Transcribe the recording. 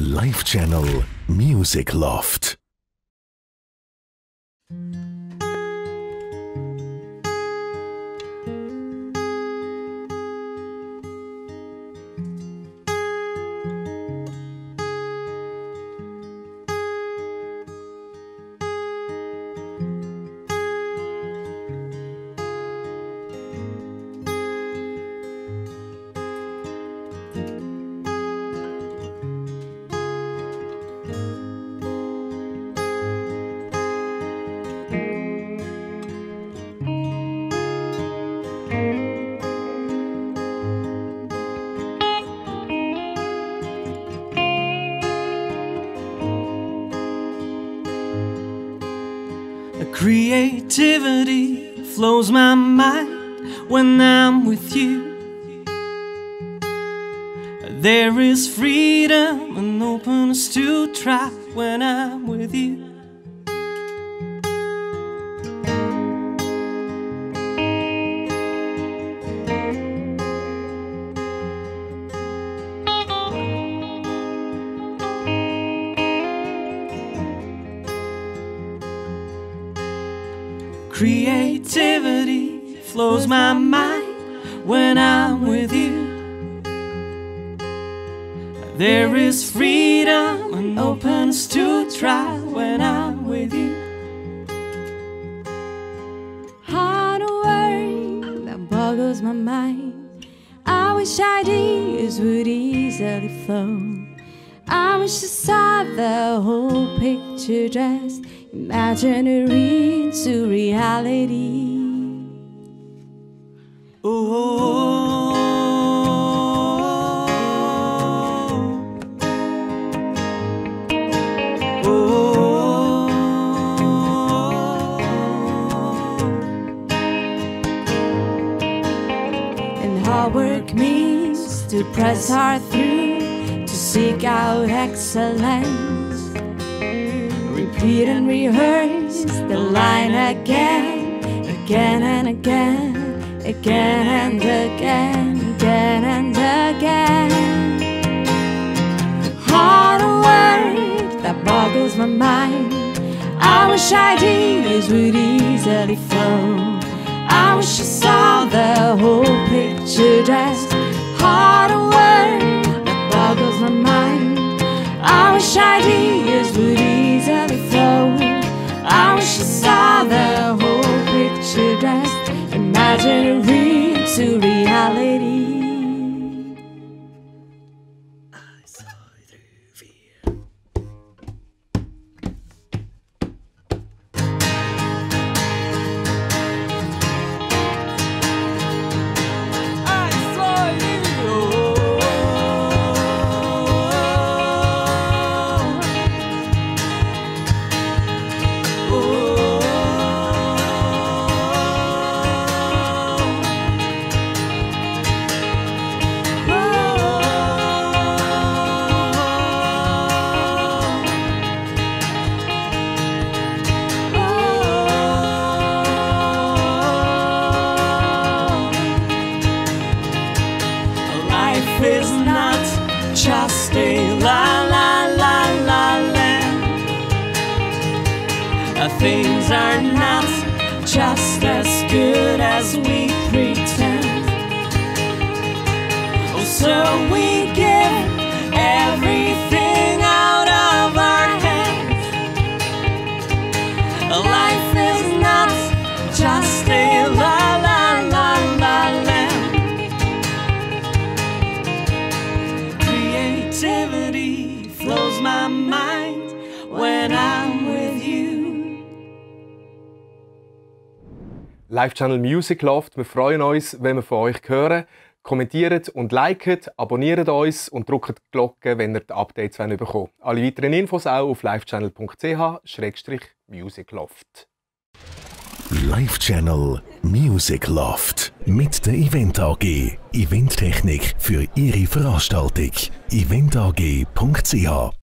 Life Channel Music Loft. Creativity flows my mind when I'm with you. There is freedom and openness to try when I'm with you. Creativity flows my mind when I'm with you. There is freedom and openness to try when I'm with you. Hard work that boggles my mind. I wish ideas would easily flow. I wish I saw the whole picture dressed imaginary into reality. And hard work means to press hard through, to seek out excellence. Repeat and rehearse the line again, again and again, again and again, again and again. Hard work that boggles my mind. I wish ideas would easily flow. I wish I saw the whole picture dressed. Hard work that boggles my mind. I wish ideas would easily flow. I wish I saw the whole picture dressed imaginary to reality. Things are not just as good as we pretend. Oh, so we give everything out of our hands. Life is not just a la la la la land. Creativity flows my mind when I'm with you. Life Channel Music Loft, wir freuen uns, wenn wir von euch hören. Kommentiert und liket, abonniert uns und drückt die Glocke, wenn ihr die Updates bekommen wollt. Alle weiteren Infos auch auf livechannel.ch/musicloft. Life Channel Music Loft mit der Event AG. Eventtechnik für Ihre Veranstaltung. Eventag.ch